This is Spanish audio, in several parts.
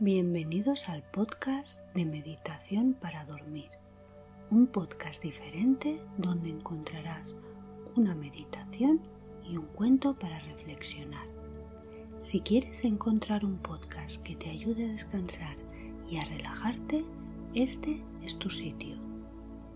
Bienvenidos al podcast de Meditación para dormir, un podcast diferente donde encontrarás una meditación y un cuento para reflexionar. Si quieres encontrar un podcast que te ayude a descansar y a relajarte, este es tu sitio.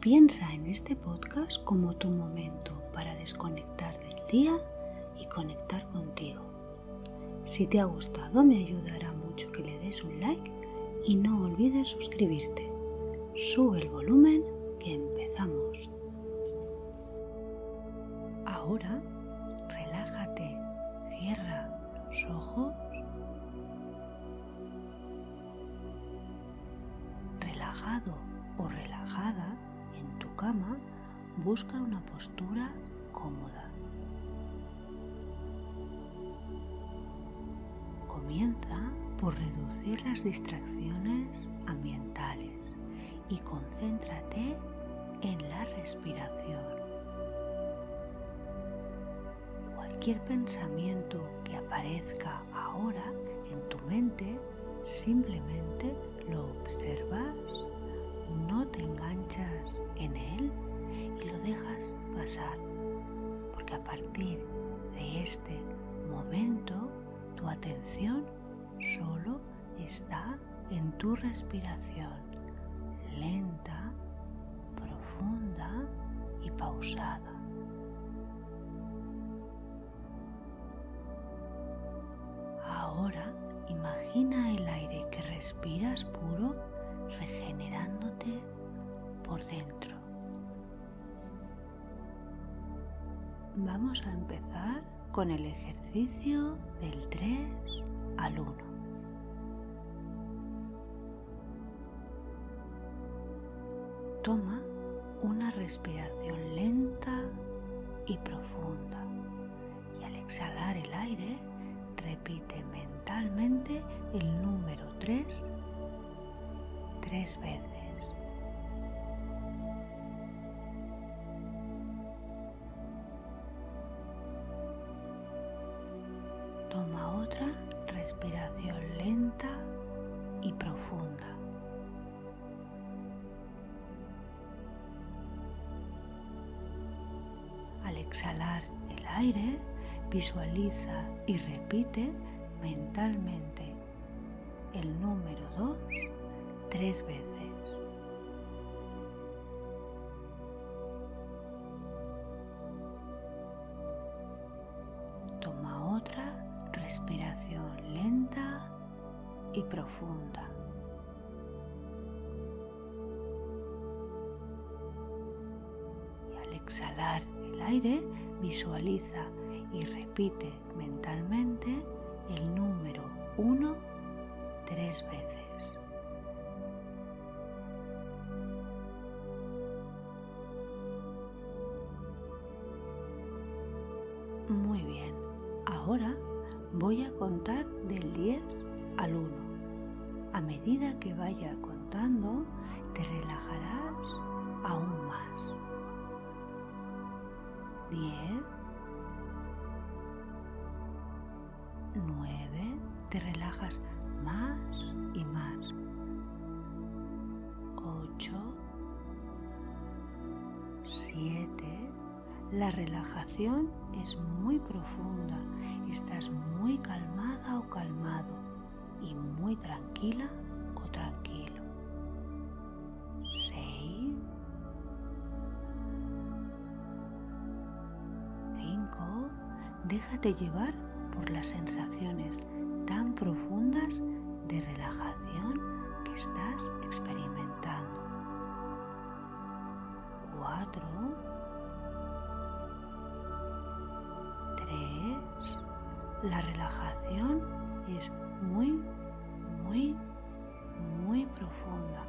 Piensa en este podcast como tu momento para desconectar del día y conectar contigo. Si te ha gustado, me ayudará mucho que le des un like y no olvides suscribirte. Sube el volumen que empezamos. Ahora, relájate, cierra los ojos, relajado o relajada en tu cama, busca una postura cómoda. Comienza por reducir las distracciones ambientales y concéntrate en la respiración. Cualquier pensamiento que aparezca ahora en tu mente, simplemente lo observas, no te enganchas en él y lo dejas pasar, porque a partir de este momento tu atención solo está en tu respiración, lenta, profunda y pausada. Ahora imagina el aire que respiras puro, regenerándote por dentro. Vamos a empezar con el ejercicio del 3 al 1. Toma una respiración lenta y profunda y al exhalar el aire repite mentalmente el número 3 tres veces. Toma otra respiración lenta y profunda. Al exhalar el aire, visualiza y repite mentalmente el número 2 tres veces. Toma otra respiración lenta y profunda. Y al exhalar el aire, visualiza y repite mentalmente el número 1 tres veces. Muy bien, ahora voy a contar del 10 al 1. A medida que vaya contando, te relajarás aún más. 10. 9, te relajas más y más. 8, 7, la relajación es muy profunda, estás muy calmada o calmado y muy tranquila o tranquilo. 6, 5, déjate llevar por las sensaciones tan profundas de relajación que estás experimentando. 4, 3, la relajación es muy, muy, muy profunda.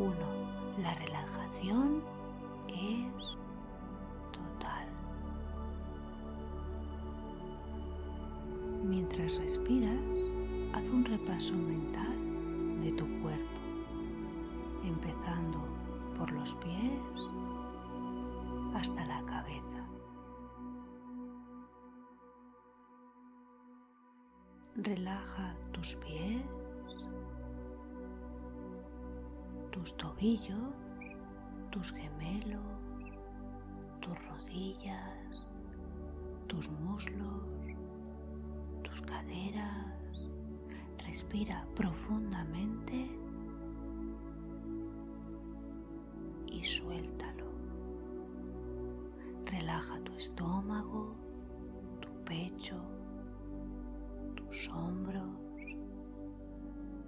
2, 1, la relajación es total. Mientras respiras, haz un repaso mental de tu cuerpo, empezando por los pies hasta la cabeza. Relaja tus pies, tus tobillos, tus gemelos, tus rodillas, tus muslos, tus caderas. Respira profundamente y suéltalo. Relaja tu estómago, tu pecho, tus hombros,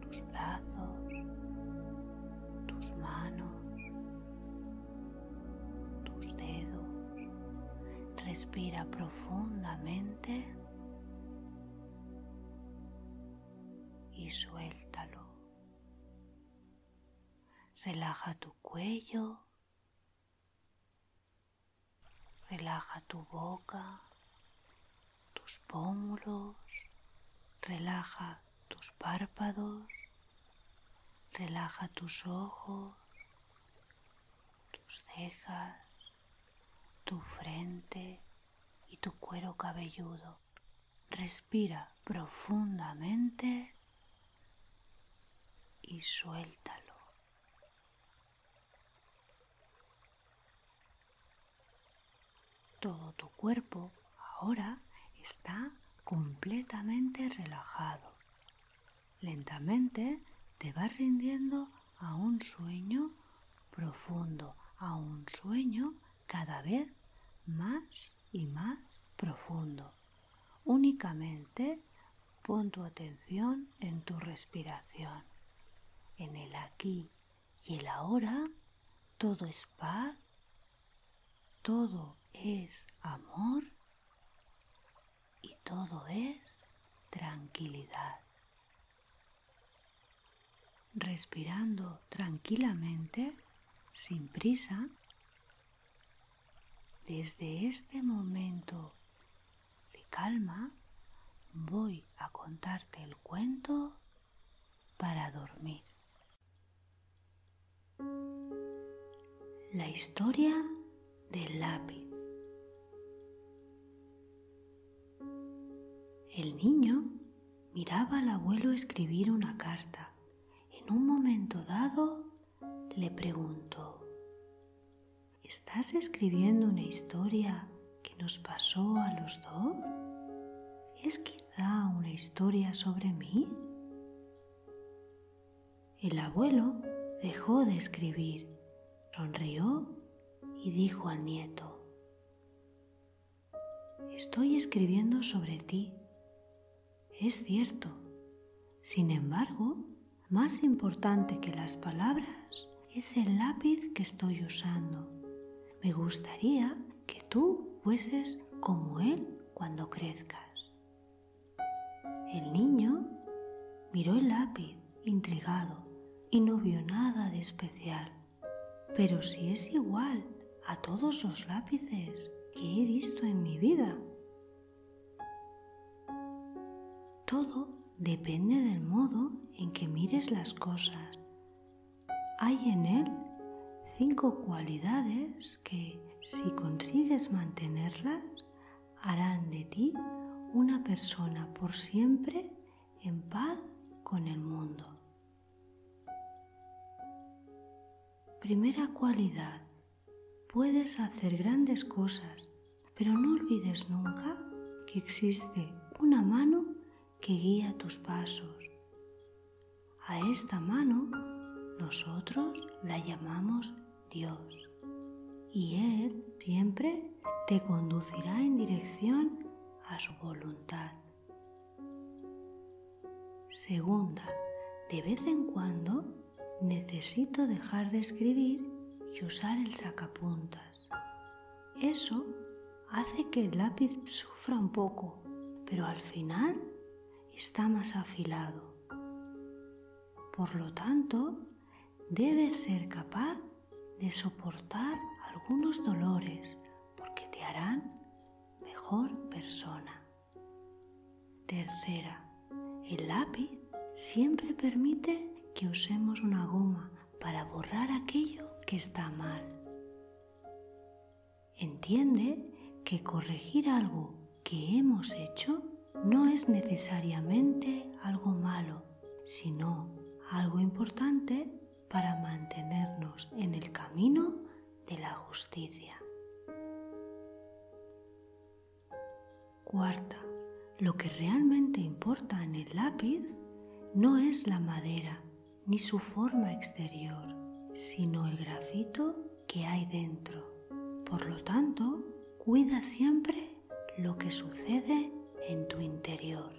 tus brazos, tus manos, tus dedos. Respira profundamente y suéltalo. Relaja tu cuello, relaja tu boca, tus pómulos, relaja tus párpados, relaja tus ojos, tus cejas, tu frente y tu cuero cabelludo. Respira profundamente y suéltalo. Todo tu cuerpo ahora está completamente relajado. Lentamente te vas rindiendo a un sueño profundo, a un sueño cada vez más y más profundo. Únicamente pon tu atención en tu respiración. En el aquí y el ahora, todo es paz, todo es amor y todo es tranquilidad. Respirando tranquilamente, sin prisa, desde este momento de calma, voy a contarte el cuento para dormir. La historia del lápiz. El niño miraba al abuelo escribir una carta. En un momento dado le preguntó: ¿Estás escribiendo una historia que nos pasó a los dos? ¿Es quizá una historia sobre mí? El abuelo dejó de escribir, sonrió y dijo al nieto: «Estoy escribiendo sobre ti, es cierto. Sin embargo, más importante que las palabras es el lápiz que estoy usando. Me gustaría que tú fueses como él cuando crezcas». El niño miró el lápiz intrigado y no vio nada de especial. Pero si es igual a todos los lápices que he visto en mi vida. Todo depende del modo en que mires las cosas. Hay en él 5 cualidades que, si consigues mantenerlas, harán de ti una persona por siempre en paz con el mundo. Primera cualidad: puedes hacer grandes cosas, pero no olvides nunca que existe una mano que guía tus pasos. A esta mano nosotros la llamamos Dios, y Él siempre te conducirá en dirección a su voluntad. Segunda: de vez en cuando necesito dejar de escribir y usar el sacapuntas. Eso hace que el lápiz sufra un poco, pero al final está más afilado. Por lo tanto, debes ser capaz de soportar algunos dolores porque te harán mejor persona. Tercera: el lápiz siempre permite que usemos una goma para borrar aquello que está mal. Entiende que corregir algo que hemos hecho no es necesariamente algo malo, sino algo importante para mantenernos en el camino de la justicia. Cuarta, lo que realmente importa en el lápiz no es la madera ni su forma exterior, sino el grafito que hay dentro. Por lo tanto, cuida siempre lo que sucede en tu interior.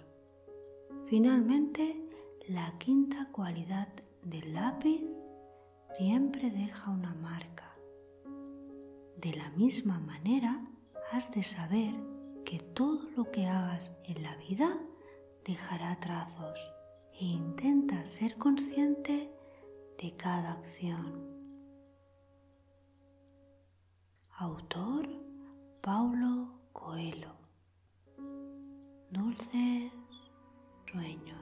Finalmente, la quinta cualidad del lápiz: siempre deja una marca. De la misma manera, has de saber que todo lo que hagas en la vida dejará trazos, e intenta ser consciente de cada acción. Autor: Paulo Coelho. Dulces sueños.